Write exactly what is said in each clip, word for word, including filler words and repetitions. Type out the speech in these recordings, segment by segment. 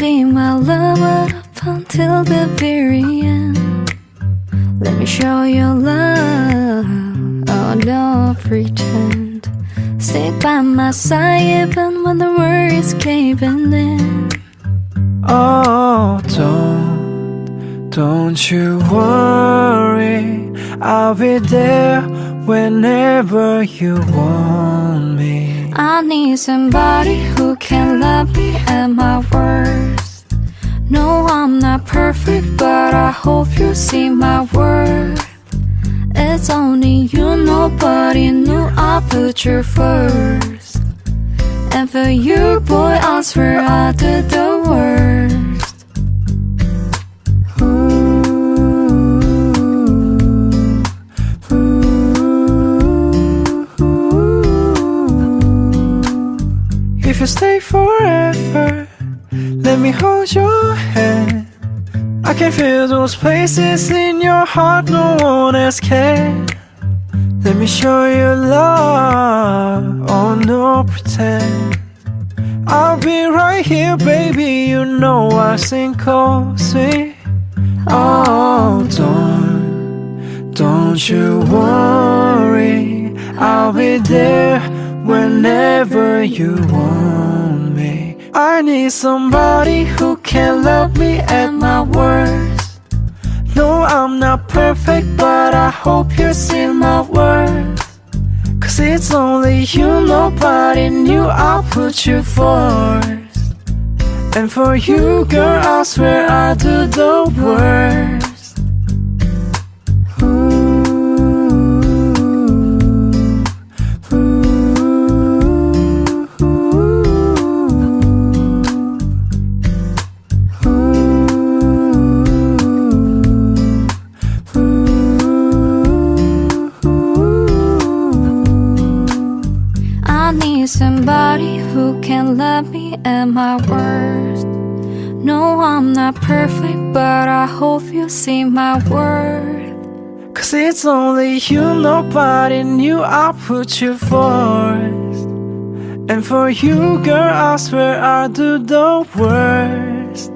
be my lover up until the very end. Let me show you love, oh, don't pretend. Stay by my side even when the world is caving in. Oh, don't, don't you worry, I'll be there whenever you want me. I need somebody who can love me at my worst. No, I'm not perfect, but I hope you see my worth. It's only you, nobody knew I put you first. And for you, boy, I swear I did the worst. If you stay forever, let me hold your hand. I can feel those places in your heart no one else can. Let me show you love, oh no pretend. I'll be right here baby, you know I sing close. Oh don't, don't you worry, I'll be there whenever you want me. I need somebody who can love me at my worst. No, I'm not perfect, but I hope you see my worth. Cause it's only you, nobody knew I put you first. And for you, girl, I swear I do the worst. Somebody who can love me at my worst. No, I'm not perfect, but I hope you see my worth. Cause it's only you, nobody knew I put you first. And for you, girl, I swear I do the worst.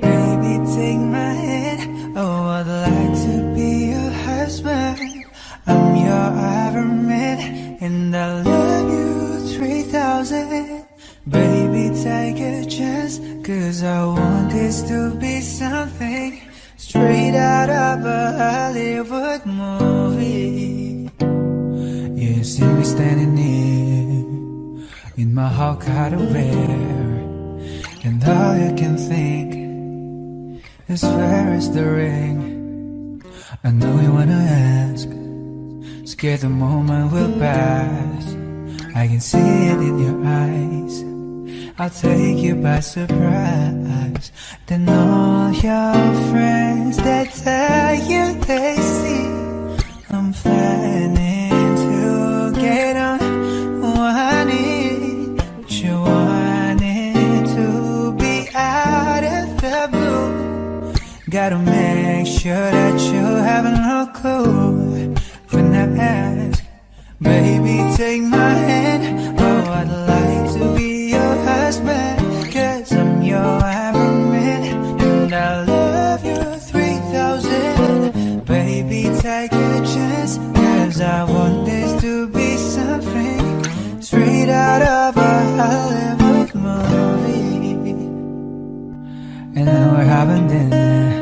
Baby, take my hand, oh, I'd like to be your husband. I'm your Iron Man, and I love you three thousand. Baby, take a chance, cause I want this to be something straight out of a Hollywood movie. You see me standing here in my Hawkeye wear, and all you can think is where is the ring? I know you wanna ask, scared the moment will pass. I can see it in your eyes. I'll take you by surprise. Then all your friends, they tell you they see I'm planning to get on one knee. But you wanted to be out of the blue. Gotta make sure that you haven't no clue. When I ask, baby, take my hand, oh, I'd like to be your husband, cause I'm your Iron Man, and I love you three thousand. Baby, take a chance, cause I want this to be something straight out of a Hollywood movie. And now we're having dinner,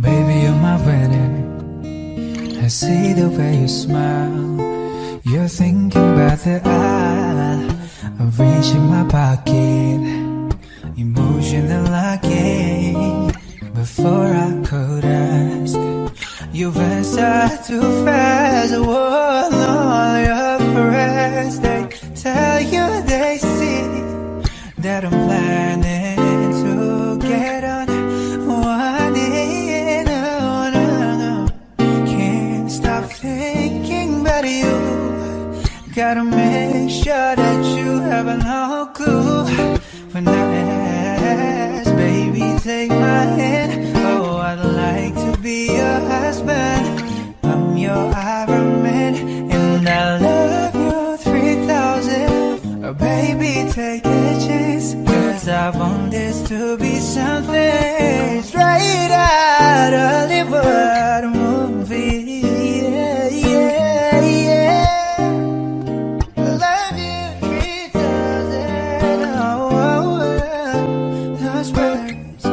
baby, you're my winner. I see the way you smile, you're thinking about the aisle. I reach in my pocket, emotional locking. Before I could ask, you've answered too fast. Whoa, all your friends, they tell you they see that I'm planning to get on one knee. No, no, no, stop thinking about you. Gotta make sure that you have no clue. When I ask, baby, take my hand, oh, I'd like to be your husband. I'm your Iron Man, and I love you three thousand. something straight out of Hollywood movie. Yeah, yeah, yeah. I love you three thousand. Oh, oh, oh, those words.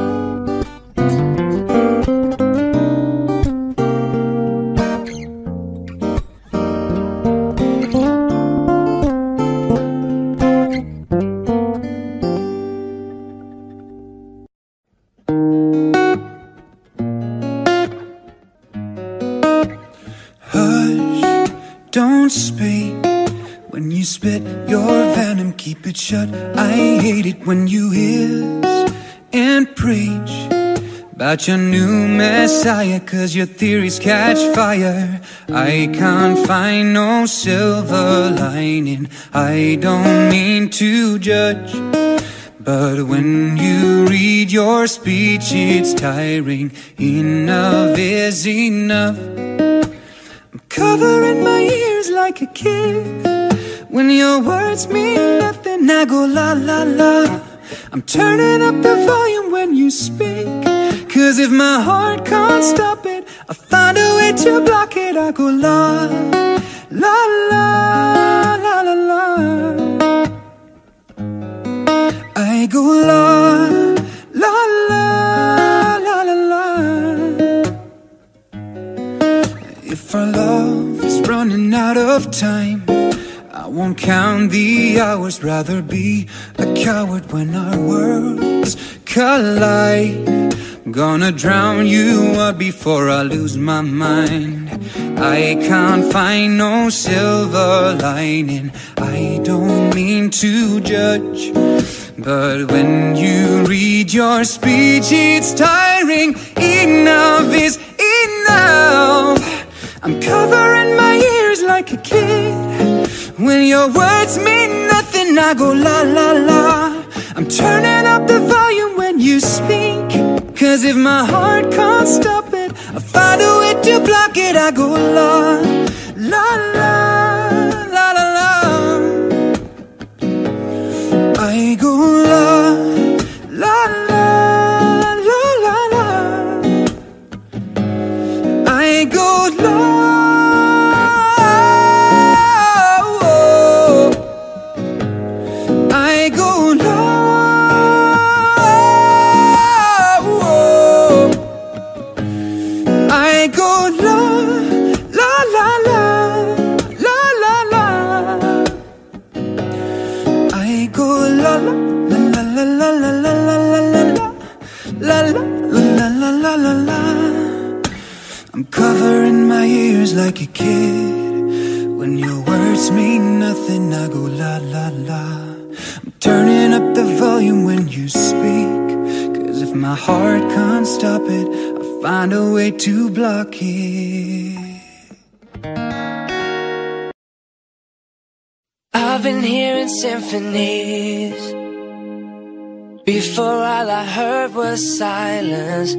Don't speak when you spit your venom, keep it shut. I hate it when you hiss and preach about your new messiah, cause your theories catch fire. I can't find no silver lining. I don't mean to judge, but when you read your speech it's tiring. Enough is enough. I'm covering my ears like a kid. When your words mean nothing, I go la la la. I'm turning up the volume when you speak, cause if my heart can't stop it, I find a way to block it. I go la la la la la la. I go la la la la la la. If our love running out of time, I won't count the hours. Rather be a coward when our worlds collide. I'm gonna drown you out before I lose my mind. I can't find no silver lining. I don't mean to judge, but when you read your speech it's tiring. Enough is enough. I'm covering my ears like a kid. When your words mean nothing, I go la la la. I'm turning up the volume when you speak, cause if my heart can't stop it, I find a way to block it. I go la la la la la la. I go la la la la la la. I go la. I'm covering my ears like a kid. When your words mean nothing, I go la la la. I'm turning up the volume when you speak, cause if my heart can't stop it, I find a way to block it. I've been hearing symphonies before all I heard was silence.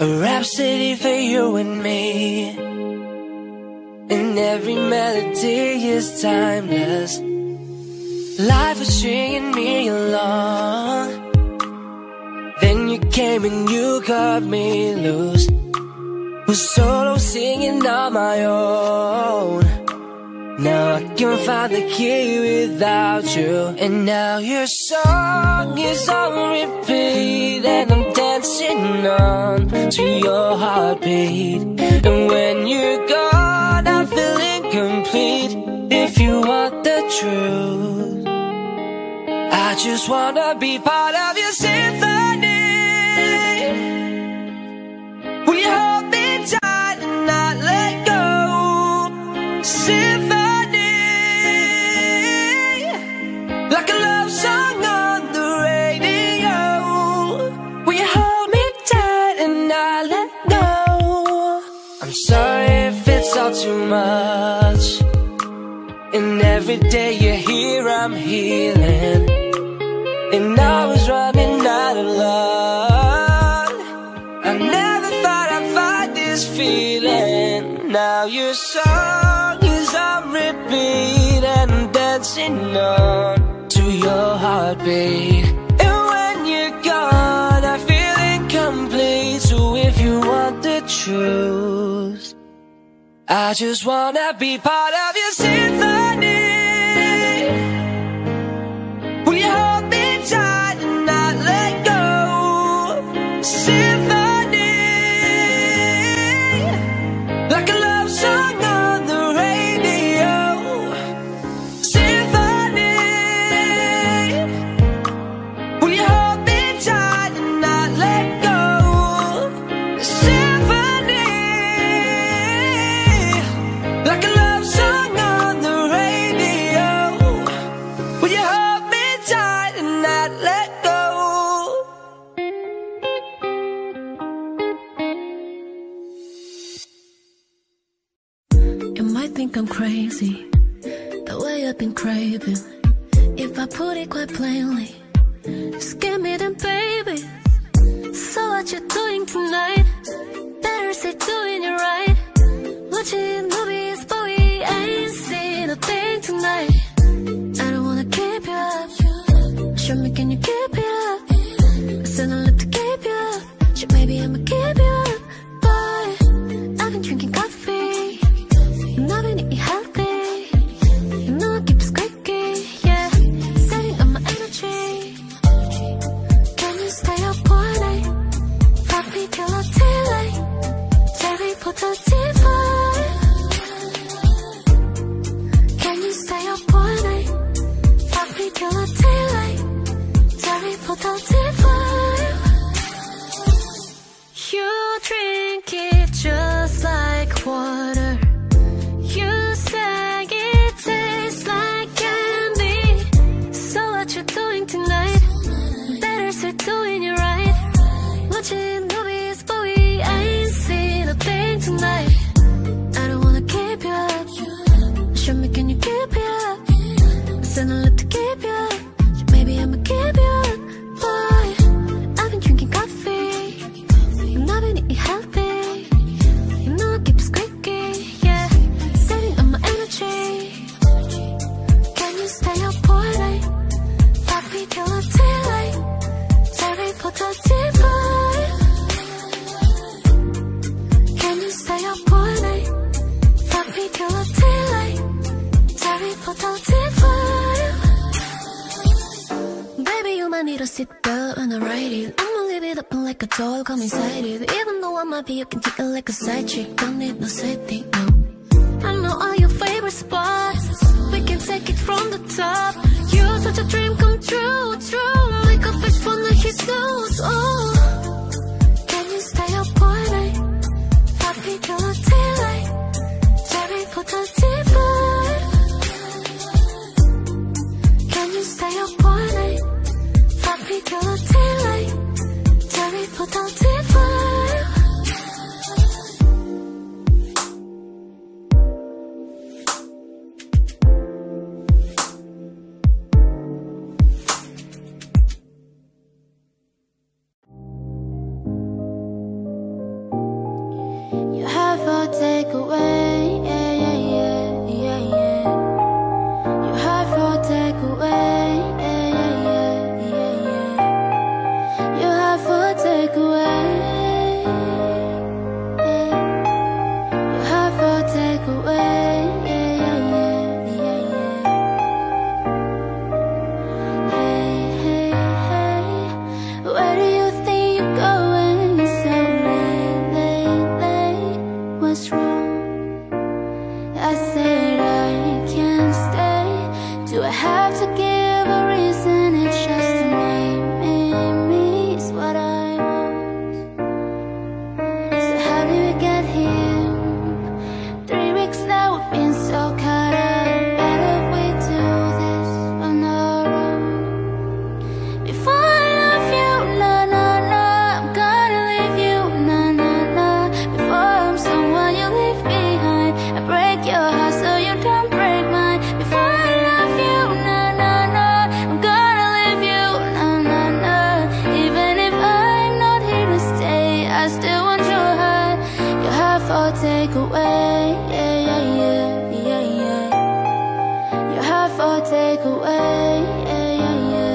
A rhapsody for you and me, and every melody is timeless. Life was stringing me along, then you came and you cut me loose. Was solo singing on my own, now I can find the key without you. And now your song is on repeat, and I'm dancing on to your heartbeat. And when you're gone, I feel incomplete. If you want the truth, I just wanna be part of your symphony. We hold me tight and not let go. Symphony, like a love song on the radio. We hold. Sorry if it's all too much, and every day you're here I'm healing. And I was running out of love, I never thought I'd find this feeling. Now your song is on repeat, and I'm dancing on to your heartbeat. And when you're gone, choose. I just wanna be part of your symphony. We hold me tight and not let go. Symphony, like a love song on the radio. Symphony, we hold me tight and not let go. Symphony, like a love song on the radio. Will you hold me tight and not let go? You might think I'm crazy, the way I've been craving. If I put it quite plainly, just give me them, baby. So what you doing tonight? Better say doing it right. Watching movies, but we ain't seen a thing tonight. I don't wanna keep you up. Show me, can you keep it up? I said I love to keep you up. Should maybe I'ma keep you up. Boy, I've been drinking coffee and I've been eating healthy. You know I keep it squeaky, yeah. Setting up my energy. Can you stay up all night? Fuck me till I'm daylight. Terry Potter T V. You drink it just like water. You say it tastes like candy. So what you doing tonight? Better start doing it right. Watching movies, but we ain't seen a thing tonight. I don't wanna keep you up. Show me, can you keep it up? I said I love to keep you up. Maybe I'ma keep you up. Sit down and write it. I'ma leave it open like a door, come inside it. Even though I might be, you can take it like a side chick. Don't need no setting, no. I know all your favorite spots. We can take it from the top. You're such a dream come true, true. Like a fish from the his nose, oh. Can you stay up all night? Fuck me till the daylight. Jerry put a deep. Can you stay up all night? Happy till the daylight, Terry put out divine. You have a takeaway, yeah, yeah, yeah, yeah, yeah. You have a takeaway. Take away, yeah, yeah, yeah.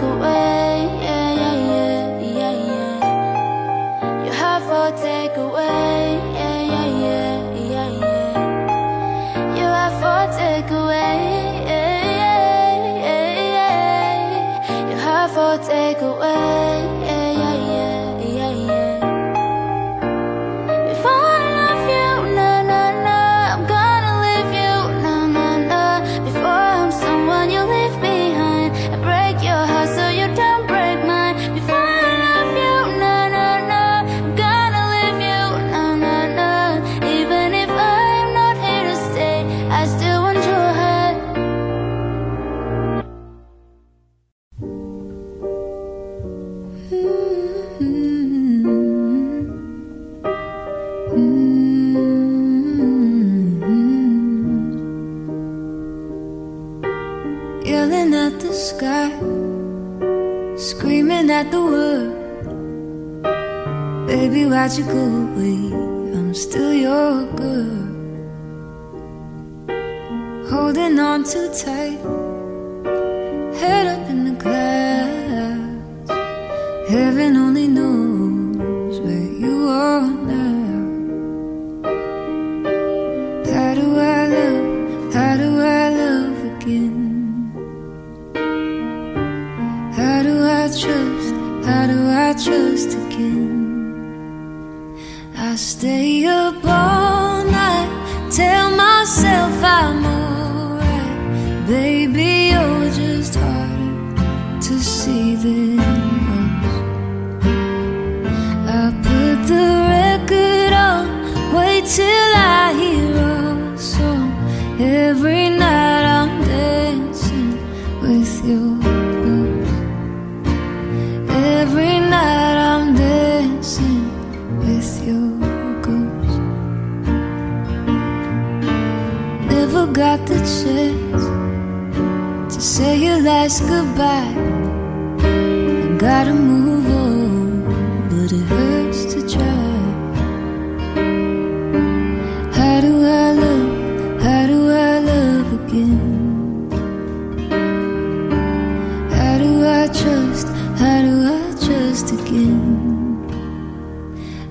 take away, yeah, yeah, yeah, yeah, yeah. Your heart for take away, yeah, yeah, yeah, yeah, yeah. Your heart for take away, yeah, yeah, yeah, yeah. Your heart for take away, yeah, yeah, yeah, yeah, yeah. If I love you, na na na, I'm gonna leave you, na na na. Before I'm someone you leave behind, I break your heart so you don't break mine. Before I love you, na na na, I'm gonna leave you, na na na. Even if I'm not here to stay, I still want your heart. Yelling at the sky, screaming at the world. Baby, why'd you go away? I'm still your girl. Holding on too tight, head up in the clouds. Heaven only knows where you are now. How do I love? How do I love again? Trust, how do I trust again? I stay up all night, tell myself I'm alright. Baby, you're just harder to see than most. I put the record on, wait till I hear a song. Every night I'm dancing with you. Every night I'm dancing with your ghost. Never got the chance to say your last goodbye. I gotta move on, but it hurts to try. How do I love? How do I love again? How do I trust? How do I again?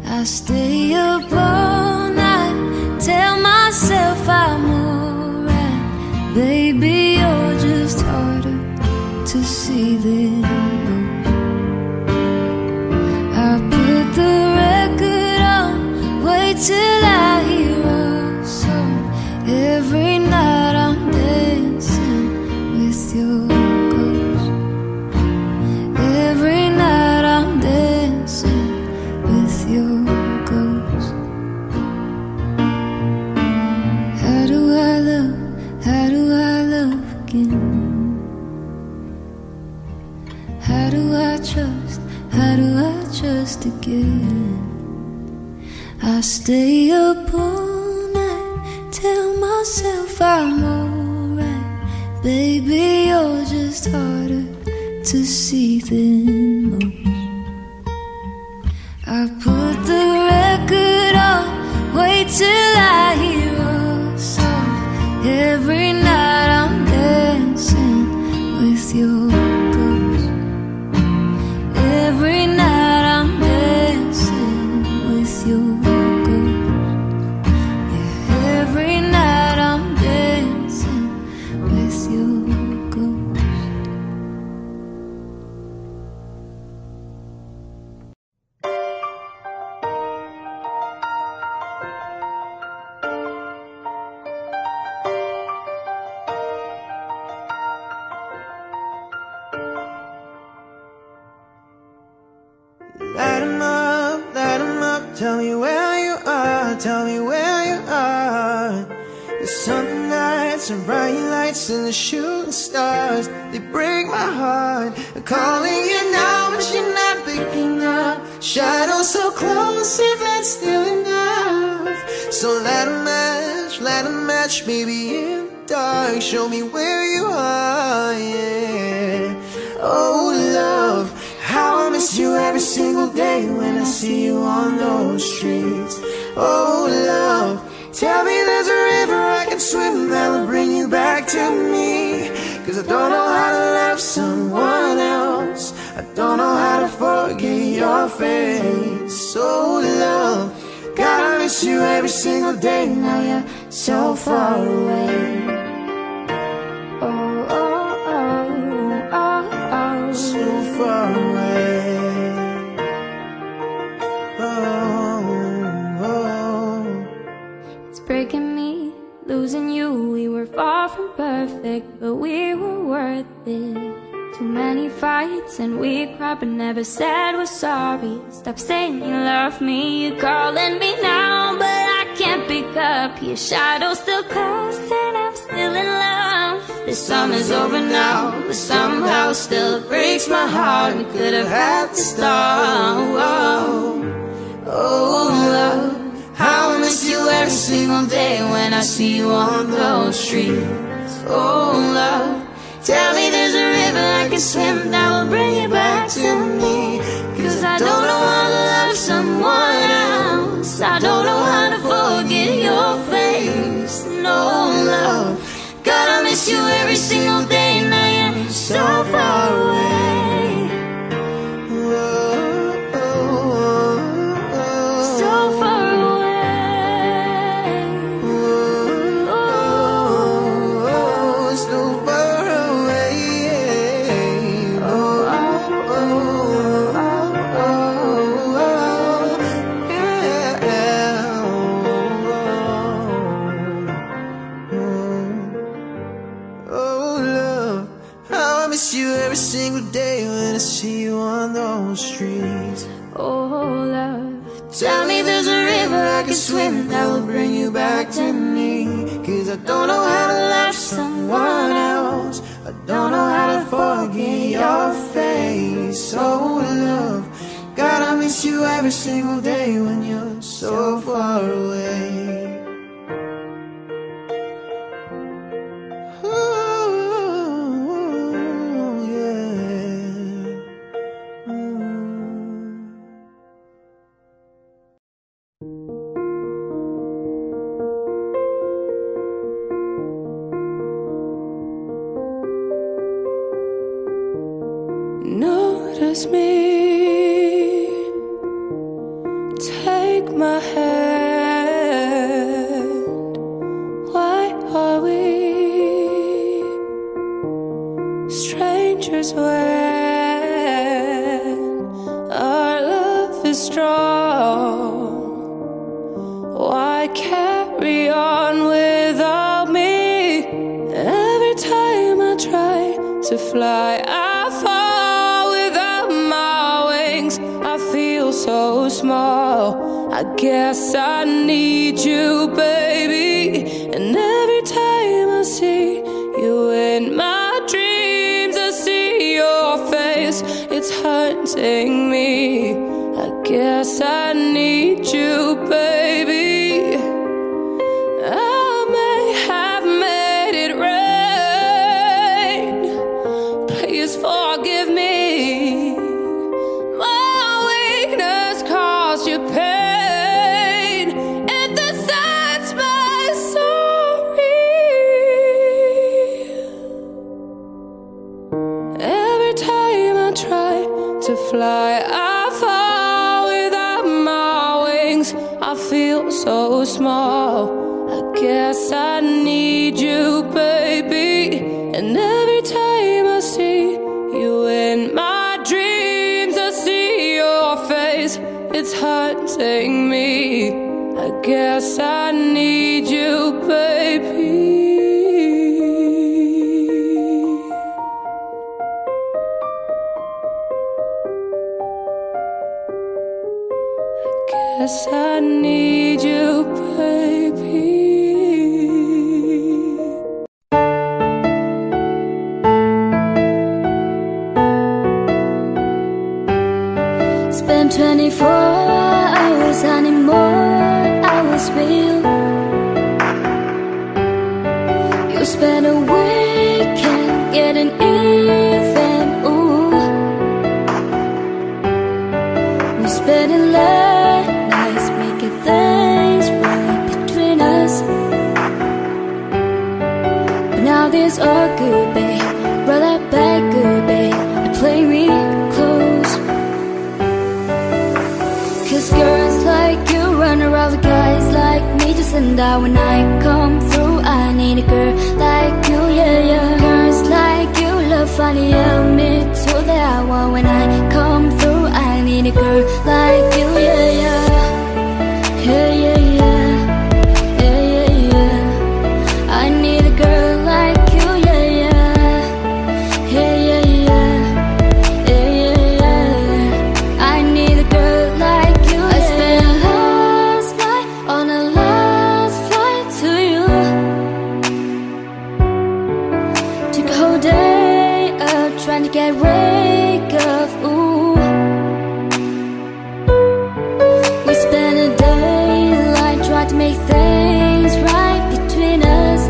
I stay up all night, tell myself I'm alright. Baby, you're just harder to see than most. I put the record on, wait till I hear a song. Every night I'm dancing with you. Again, I stay up all night, tell myself I'm alright. Baby, you're just harder to see than most. I put the record on, wait till I hear a song. Every night I'm dancing with your ghost. Every night show me where you are, yeah. Oh love, how I miss you every single day when I see you on those streets. Oh love, tell me there's a river I can swim that'll bring you back to me. 'Cause I don't know how to love someone else, I don't know how to forget your face. So love, God, I miss you every single day. Now you're so far away. Oh, oh, oh, oh, oh. So far away. Oh, oh. It's breaking me, losing you. We were far from perfect, but we were worth it. Too many fights and we cried, but never said we're sorry. Stop saying you love me, you're calling me now, but I can't pick up. Your shadow's still cast and I'm still in love. This summer's over now, but somehow still breaks my heart. We could have had to start. Oh, oh, oh, love, how I miss you every single day when I see you on those streets. Oh, love, tell me there's a river I can swim that will bring you back to me. 'Cause I don't know how to love someone else, I don't know how to forget your face. No, love, God, I miss you every single day. Now you're so far away. Whoa, oh, oh. So far away. Streets. Oh, love, tell me there's a river I can swim that will bring you back to me. 'Cause I don't know how to love someone else, I don't know how to forget your face. Oh, love, God, I miss you every single day when you're so far away. Notice me, take my hand. Why are we strangers when our love is strong? Why carry on without me? Every time I try to fly, I fall. So small, I guess I need you, baby. And every time I see you in my dreams, I see your face, it's haunting me. I guess I need you, baby. I may have made it rain, please forgive me. Fly, I fall without my wings, I feel so small, I guess I need you, baby. And every time I see you in my dreams, I see your face, it's haunting me. I guess I need you, baby. Yes, I need you, baby. Spend twenty-four hours and more hours with you. You spend a weekend getting even, ooh. We spend in love, things right between us, but now this all goodbye. Just and I, when I come through, I need a girl like you, yeah, yeah. Girls like you love funny, yeah, me too, that one. When I come through, I need a girl like you, yeah, yeah. Yeah, yeah, yeah. Yeah, yeah, yeah. I need a girl like you, yeah, yeah. Yeah, yeah, yeah. Yeah, yeah, yeah. I need a girl like you, yeah. I spent a last night on a last flight to you. Took a whole day out trying to get wake up, ooh. We spent a daylight trying to make things right between us.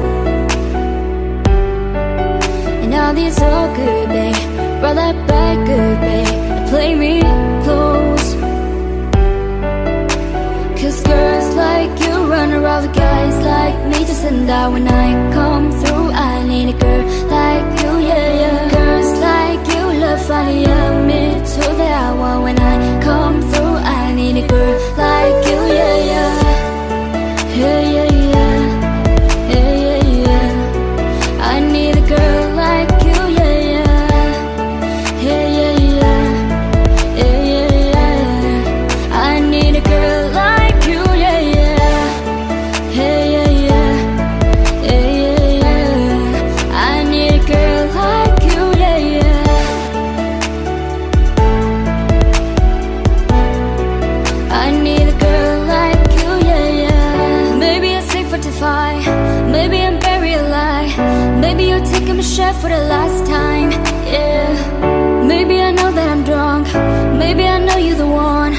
And now these all good, babe. Brought that back, good, babe. Play me close. Cause girls like you run around with guys like me. Just and I, when I come through, I need a girl like you, yeah, yeah. Girls like you love funny, yeah, me too, that I want. When I come through, I need a girl like you, yeah, yeah. Yeah, yeah, yeah. Yeah, yeah, yeah. I need a girl like you, yeah, yeah. Yeah, yeah, yeah. Yeah, yeah, yeah. I need a girl like you, yeah, yeah. Yeah, yeah, yeah. Yeah, yeah, yeah. I need a girl like you, yeah, yeah. I need a girl like you, yeah, yeah. Maybe I'm sick for defy, maybe I'm buried alive. Maybe you're taking my shot for the last time, yeah. Maybe I know that I'm drunk, maybe I know you're the one.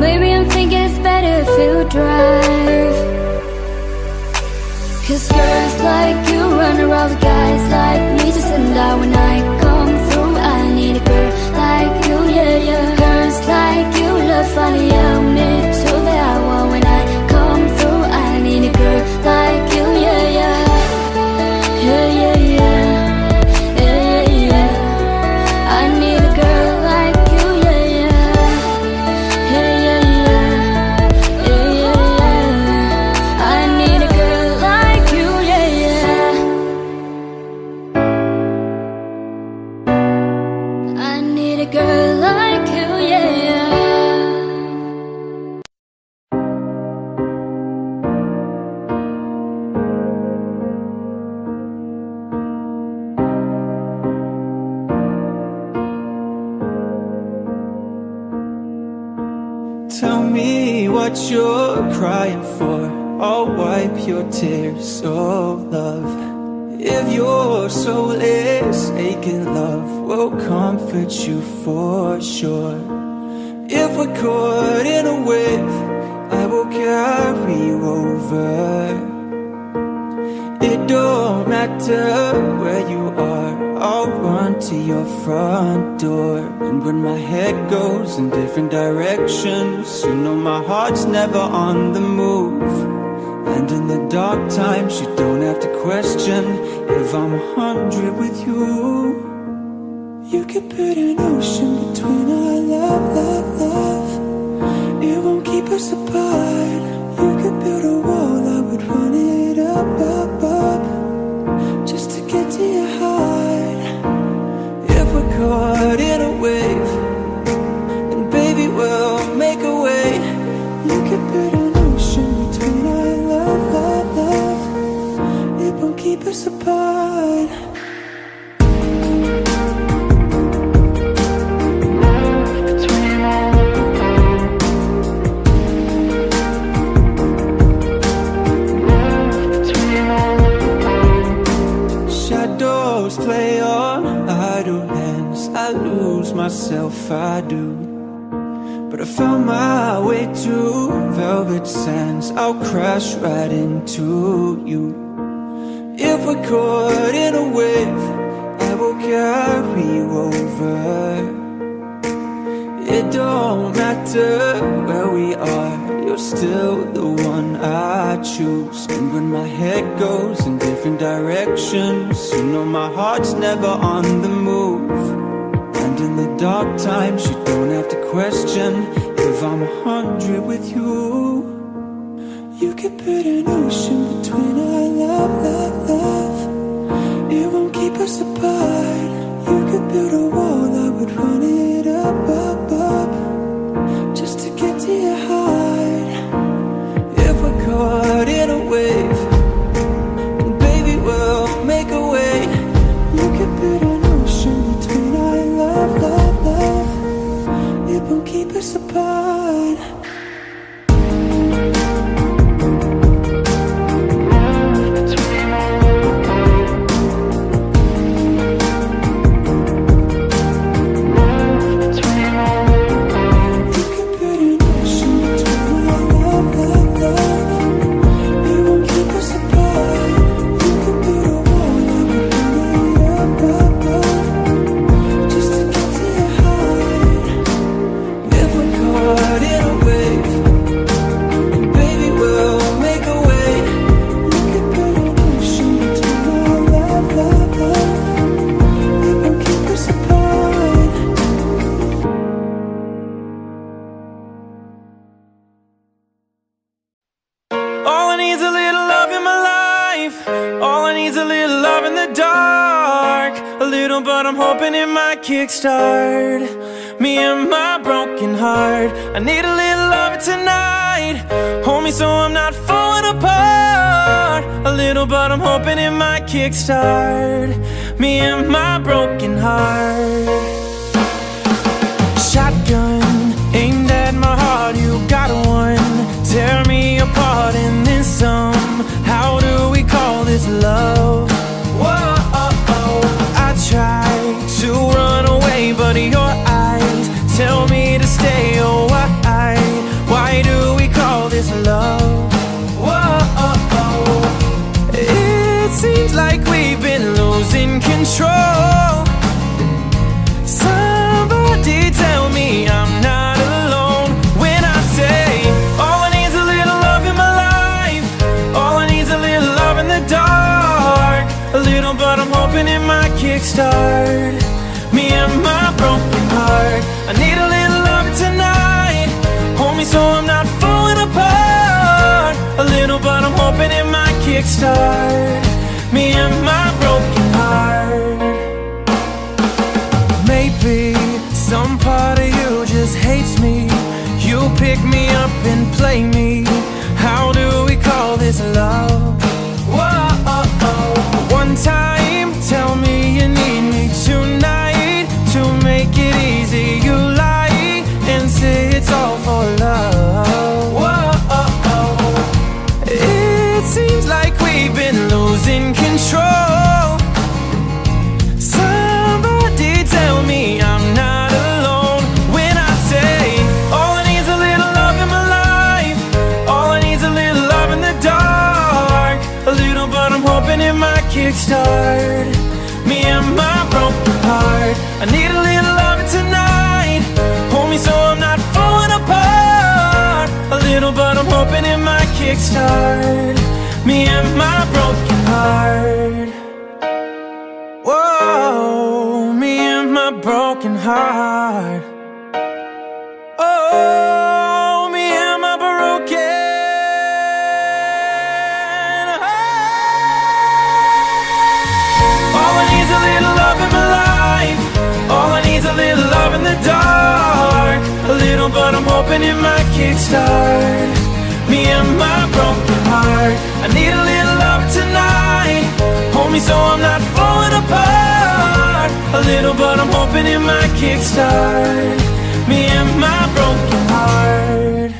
Maybe I'm thinking it's better if you drive. Cause girls like you run around with guys like me. Just and I, when I come through, I need a girl like you, yeah, yeah. Girls like you love funny, yeah, me too, that I want. When I come through, I need a girl like you, yeah, yeah. Yeah, yeah, yeah. Yeah, yeah, yeah. I need a girl like you, yeah, yeah. Yeah, yeah, yeah. Yeah, yeah, yeah. I need a girl like you, yeah, yeah. I need a girl like you, yeah, yeah. Tell me what you're crying for. I'll wipe your tears, oh love. If your soul is aching, love will comfort you for sure. If we're caught in a wave, I will carry you over. It don't matter where you are, I'll run to your front door. And when my head goes in different directions, you know my heart's never on the move. And in the dark times, you don't have to question if I'm a hundred with you. You could put an ocean between our love, love, love. It won't keep us apart. You could build a wall, I would run it up, up, up, just to get to your heart. If we're caught in a wave, and baby we'll make a way. You could put an ocean between our love, love, love. It won't keep us apart. Play on idle hands, I lose myself, I do. But I found my way to velvet sands, I'll crash right into you. If we're caught in a wave, I will carry you over. It don't matter where we are, you're still the one I choose. And when my head goes in different directions, you know my heart's never on the move. And in the dark times, you don't have to question if I'm a hundred with you. You could put an ocean between our love, love, love. It won't keep us apart. You could build a wall, I would run it up, up, up, just to get to your heart. If we're caught in a wave, keep us apart. Kickstart me and my broken heart. I need a little love tonight, homie, so I'm not falling apart. A little, but I'm hoping it might kickstart me and my broken heart. Shotgun aimed at my heart, you got one. Tear me apart and then some. How do we call this love? Whoa, oh, oh. I tried to run away, but your eyes tell me to stay. Oh, why? Why do we call this love? Whoa. It seems like we've been losing control. Somebody tell me I'm not alone when I say all I need's a little love in my life. All I need's a little love in the dark. A little, but I'm hoping it might kickstart me and my broken heart. I need a little love tonight, homie, so I'm not falling apart. A little, but I'm hoping it might kickstart me and my broken heart. Maybe some part of you just hates me. You pick me up and play me. How do we call this love? Whoa. One time, tell me you need me tonight. To make it easy, you lie and say it's all for love. Whoa. It seems like we've been losing control. Somebody tell me I'm not alone when I say all I need's a little love in my life. All I need's a little love in the dark. A little, but I'm hoping it might kickstart me and my broken heart. I need a little love tonight, homie, so I'm not falling apart. A little, but I'm hoping it might kickstart me and my broken heart. Whoa, me and my broken heart. Oh, me and my broken. All I need's a little love in my life. All I need's a little love in the dark. A little, but I'm hoping it might kickstart me and my broken heart. I need a little love tonight, homie, so I'm not falling apart. A little, but I'm hoping it might kickstart me and my broken heart.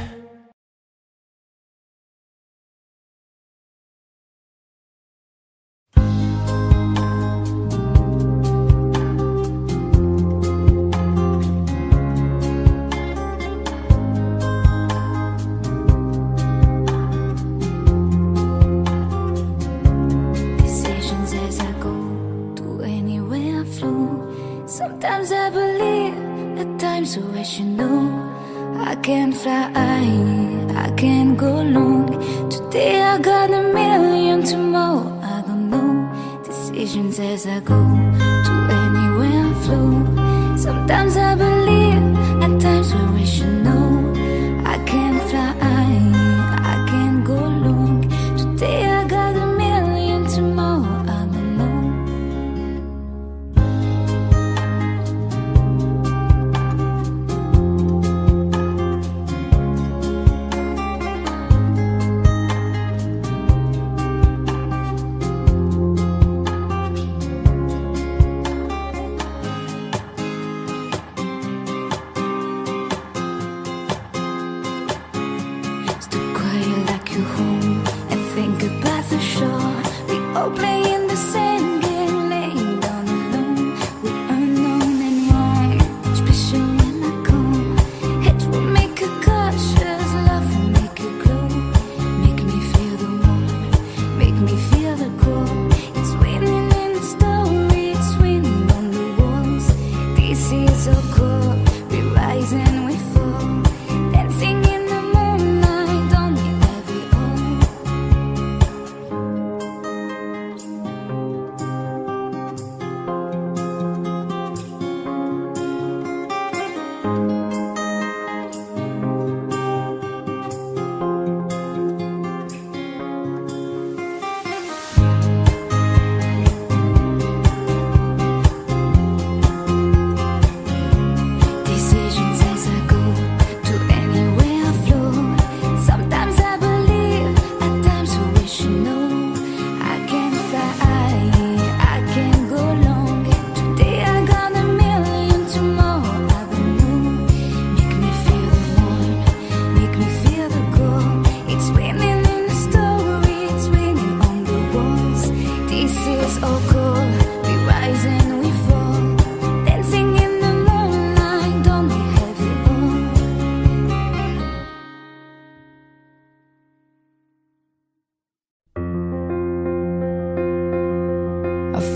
You know, I can fly, I, I can go long. Today I got a million, tomorrow I don't know. Decisions as I go, to anywhere I flow. Sometimes I believe, at times I wish you know. I can fly, I, I can go long.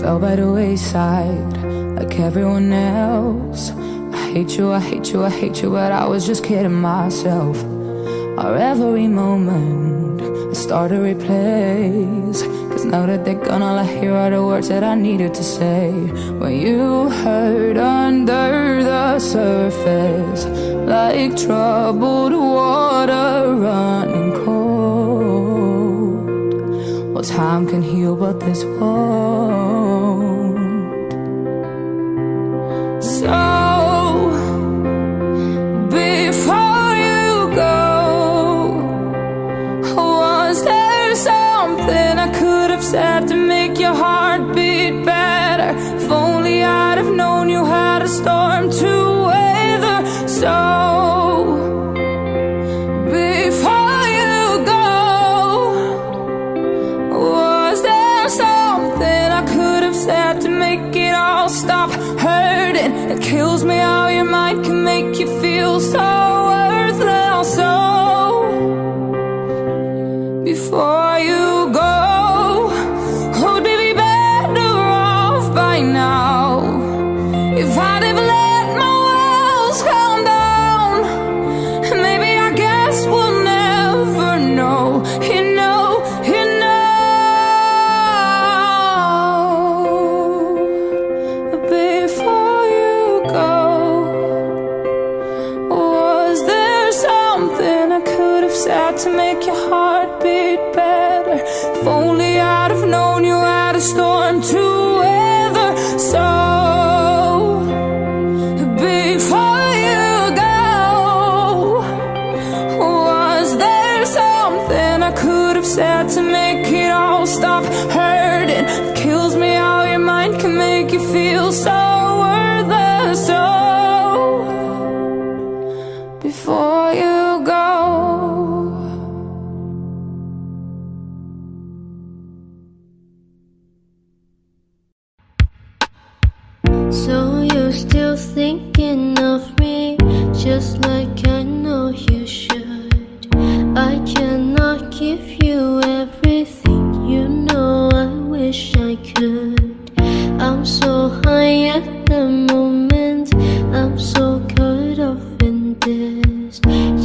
fell by the wayside like everyone else. I hate you, I hate you, I hate you, but I was just kidding myself. Our every moment I start to replace, 'cause now that they're gone, all I hear are the words that I needed to say. When you hurt under the surface, like troubled water running cold. Well, time can heal, but this won't. So sad to make your heart beat better. If only I'd have known you had a storm to weather. So before you go, was there something I could have said to make it all stop hurting? It kills me how your mind can make you feel so worthless. So before you now, if I'd have let my walls come down, maybe I guess we'll never know. You know, you know. Before you go, was there something I could have said to make your heart beat better? If only I'd have known you had a storm to. So before you go, was there something I could have said to make it all stop hurting? It kills me how your mind can make you feel so worthless. So before you go. So you're still thinking of me, just like I know you should. I cannot give you everything, you know I wish I could. I'm so high at the moment, I'm so caught up in this.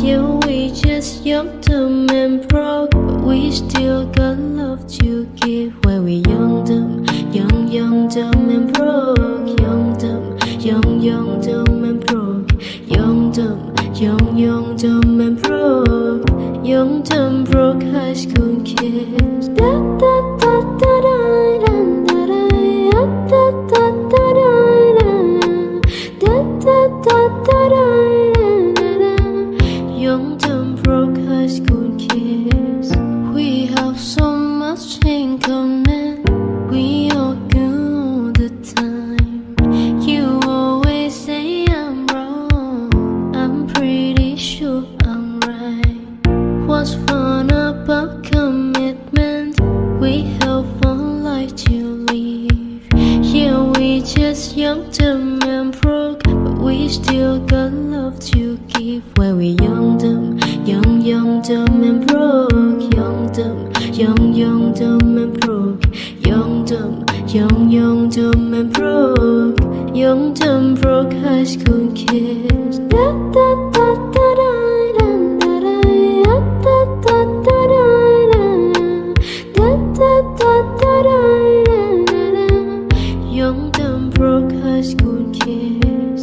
Yeah, we just jumped dumb and broke, but we still got love to give. When we young dumb, young, young, dumb and broke. Young, dumb, young, young, dumb and broke. Young, dumb, young, young, dumb and broke. Young, dumb, broke high school kids. Da da da da da da da da da da da da da da da. Young, dumb, broke high school kids. We have so much in common. We all go all the time. You always say I'm wrong. I'm pretty sure I'm right. What's fun about commitment? We help one life to live. Yeah, we just young, dumb and broke, but we still got love to give. When we young, dumb, young, young, dumb and broke. Young, dumb, young, young, dumb and broke. Young, dumb, young, young, dumb and broke. Young, dumb, broke high school kids. Da da da da da da da da da da da da da da da da. Young, dumb, broke high school kids.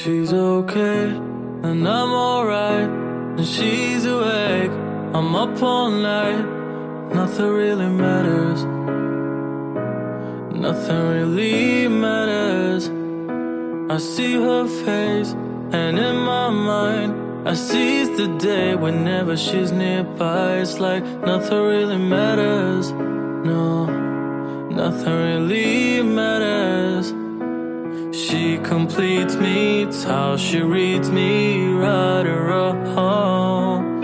She's okay, and I'm alright, and she's awake. I'm up all night, nothing really matters. Nothing really matters. I see her face, and in my mind I seize the day. Whenever she's nearby, it's like nothing really matters. No, nothing really matters. She completes me, it's how she reads me, right or wrong.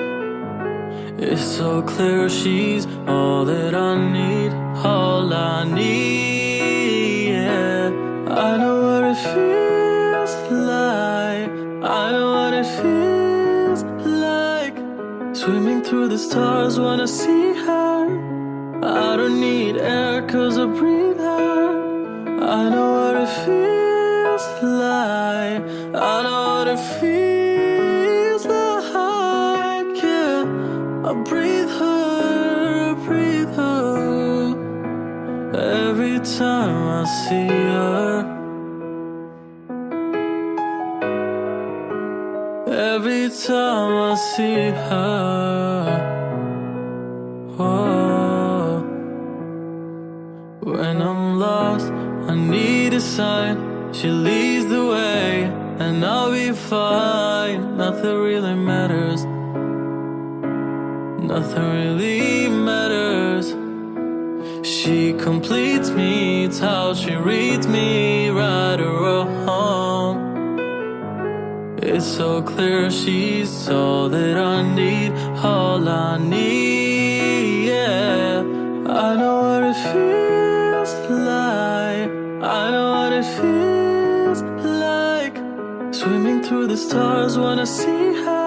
It's so clear she's all that I need, all I need, yeah. I know what it feels like, I know what it feels like. Swimming through the stars when I see her. I don't need air cause I breathe her. I know what it feels like, I know what it feels like, yeah. I breathe her, I breathe her every time I see her. Every time I see her, oh. When I'm lost, I need a sign. She leads the way, and I'll be fine. Nothing really matters. Nothing really matters. She completes me, it's how she reads me, right or wrong. It's so clear she's all that I need, all I need, yeah. I know what it feels like, I know what it feels like. Swimming through the stars when I see her.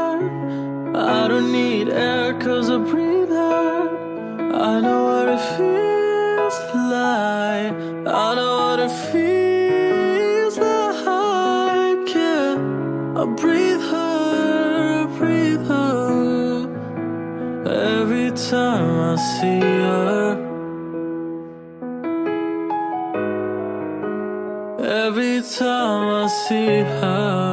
I don't need air cause I breathe her. I know what it feels like, I know what it feels like, yeah. I breathe her, I breathe her every time I see her. Every time I see her.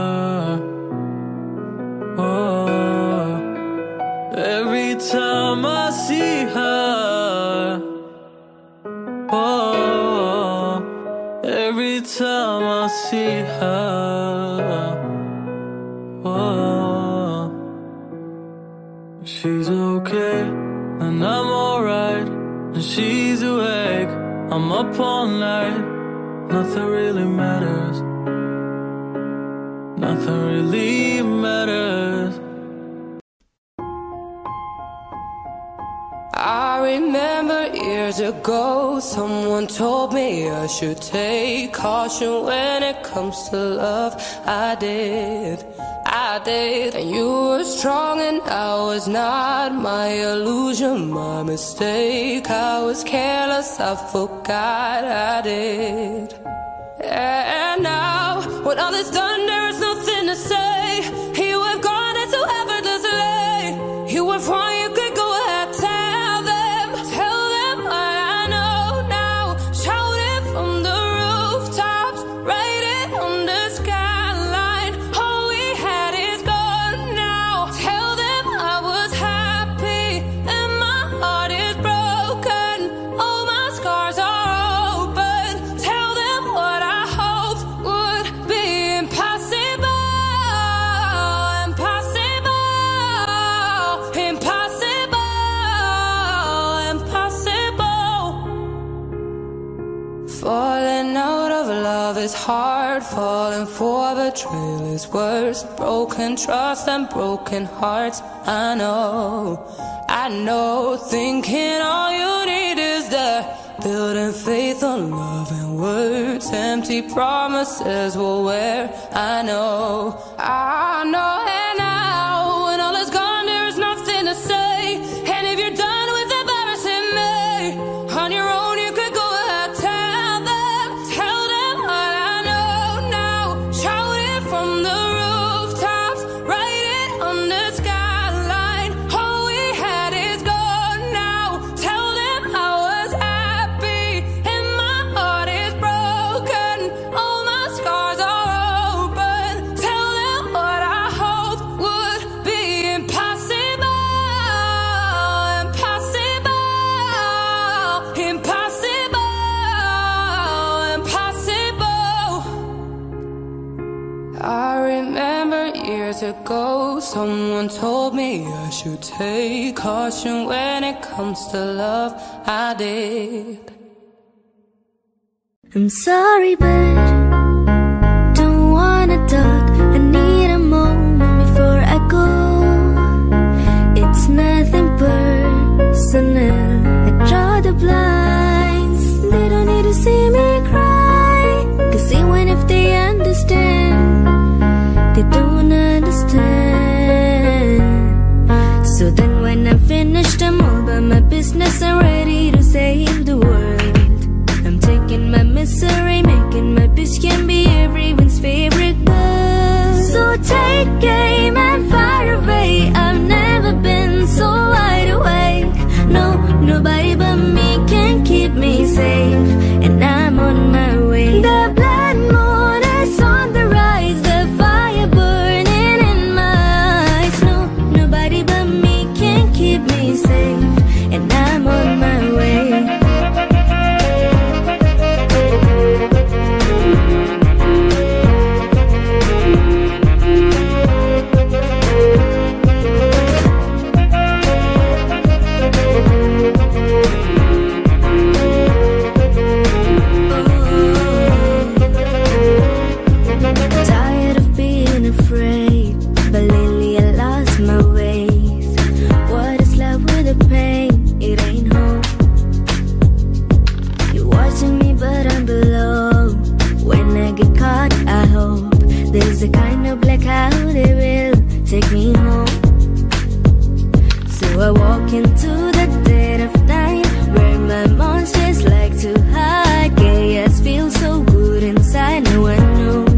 She's okay, and I'm alright, and she's awake, I'm up all night. Nothing really matters. Nothing really matters. I remember years ago, someone told me I should take caution when it comes to love. I did, I did. And you were strong and I was not. My illusion, my mistake. I was careless, I forgot I did. And now, when all is done, there is nothing to say. He who have gone into heaven does lay. You were wrong, you could go ahead, tell them. Tell them what I know now. Shout it from the rooftops, write it on the skyline. All we had is gone now. Tell them I was happy and my heart is broken. All my scars are open. Tell them what I hoped would be impossible. Impossible. Impossible. Impossible. Falling out of love is hard. Falling for betrayal is worse. Broken trust and broken hearts. I know, I know. Thinking all you need is the building faith on love and words. Empty promises will wear. I know, I know. And now, when all is gone, there is nothing to say. And if you're done with embarrassing me, on your own you could go ahead, tell them. Tell them what I know now. Shout it from the rooftops, write it on the skyline. All we had is gone now. Tell them I was happy and my heart is broken. All my scars are open. Tell them what I hoped would be impossible. Impossible. Impossible. Impossible. I remember years ago, someone told me I should take caution when it comes to love. I did. I'm sorry, but and I'm finished. I'm all by my business and ready to save the world. I'm taking my misery, making my bitch can be everyone's favorite girl. So take aim and fire away. I've never been so wide awake. No, nobody but me can keep me safe, and I'm on my way. The blood moon is on the rise, the fire burning in my eyes. No, nobody but me can keep me safe, and I'm on my way. There's a kind of blackout, it will take me home. So I walk into the dead of night, where my monsters like to hide. Chaos feels so good inside, no one knows.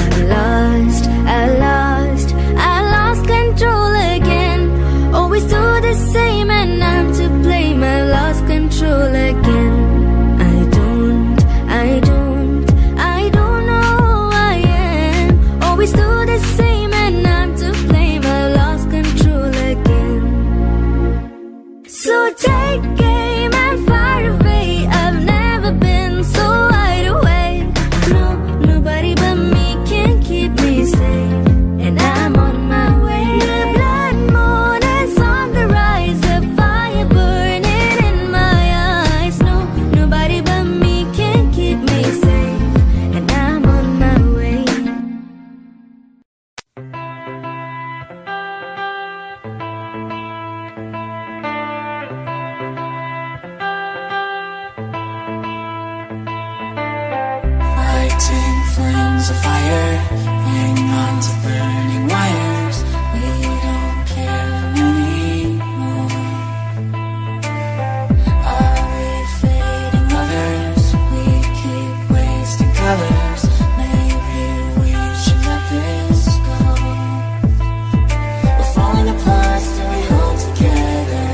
I'm lost, I lost, I lost control again. Always do the same and I'm to blame. I lost control again. I don't, I don't do the same and I'm to blame. I lost control again. So take aim and fire away. I've never been so wide awake. No, nobody but me can keep me safe, and I'm on my way. The blood moon is on the rise, the fire burning in my eyes. No, nobody but me can keep me safe, and I'm on my way. Flames of fire, hang on to burning wires. We don't care anymore. Are we fading others? We keep wasting colors. Maybe we should let this go. We're falling apart, so we hold together.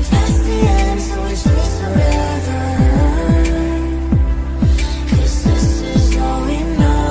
If that's the end, so we choose forever. Cause this is all we know.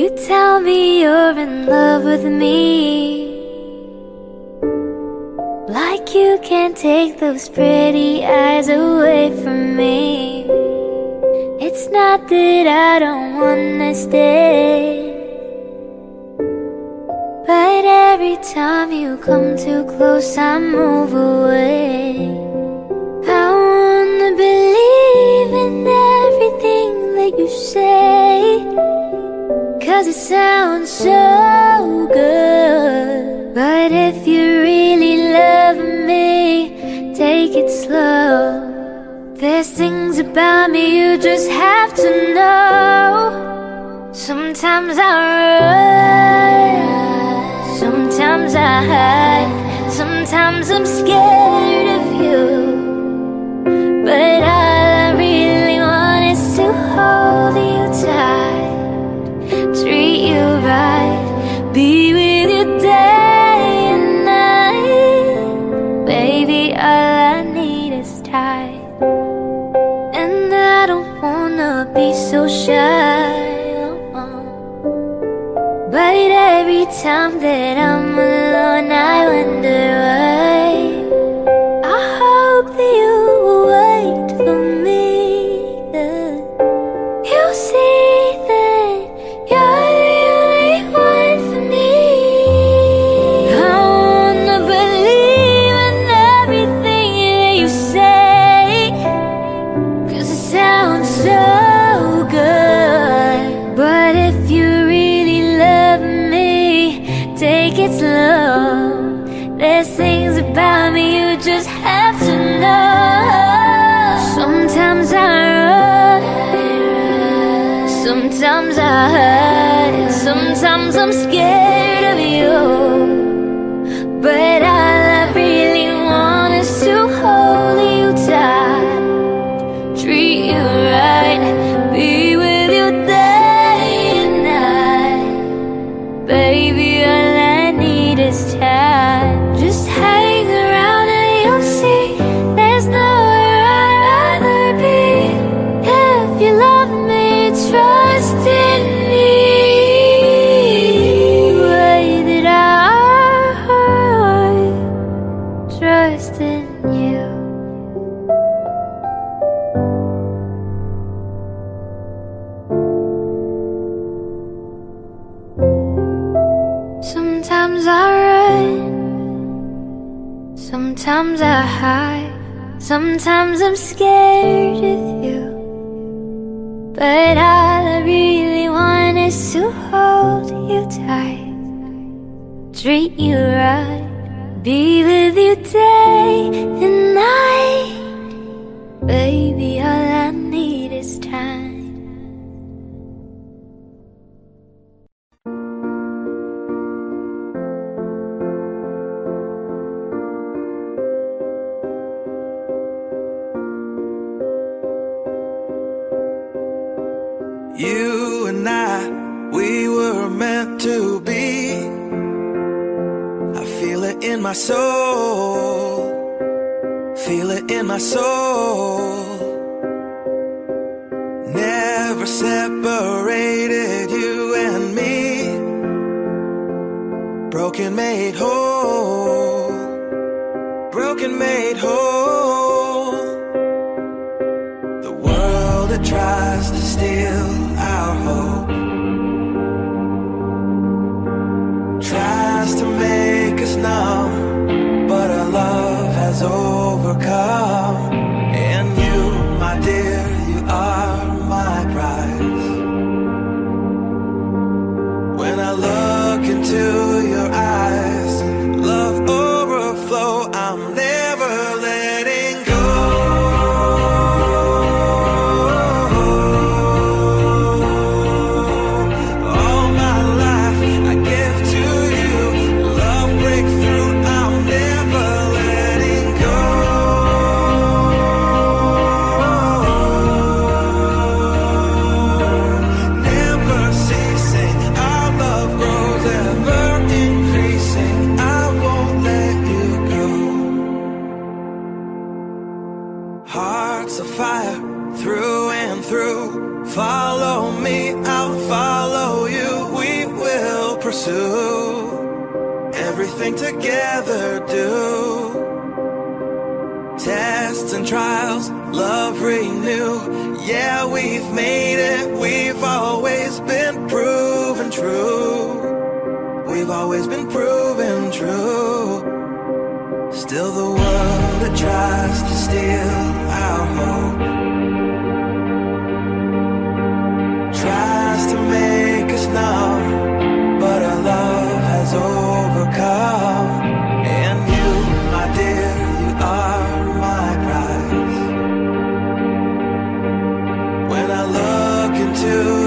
You tell me you're in love with me, like you can't take those pretty eyes away from me. It's not that I don't wanna stay, but every time you come too close I move away. I wanna believe in everything that you say, 'cause it sounds so good. But if you really love me, take it slow. There's things about me you just have to know. Sometimes I run, sometimes I hide, sometimes I'm scared of you, but I be with you day and night. Baby, all I need is time. And I don't wanna be so shy, but every time that I'm alone I wonder why. I hope that you will wait for me. You'll see that you're sometimes I hide, sometimes I'm scared of you, but all I really want is to hold you tight, treat you right, be with you day and night. Baby, all I need is time. Just hang around and you'll see there's nowhere I'd rather be. If you love me, try in me, the way that I trust in you. Sometimes I run, sometimes I hide, sometimes I'm scared of you, but all I really want is to hold you tight, treat you right, be with you day and night. Baby, all I need is time. You and I, we were meant to be. I feel it in my soul, feel it in my soul. Never separated, you and me. Broken made whole, broken made whole. The world that tries to steal our hope tries to make us numb, but our love has overcome. And you, my dear, you are my prize. When I look into your eyes, love overflow, I'm never letting go. Fire through and through, follow me, I'll follow you. do, everything together do. Tests and trials, love renew. Yeah, we've made it, we've always been proven true. We've always been proven true. Still the world that tries to steal our hope tries to make us numb, but our love has overcome. And you, my dear, you are my prize. When I look into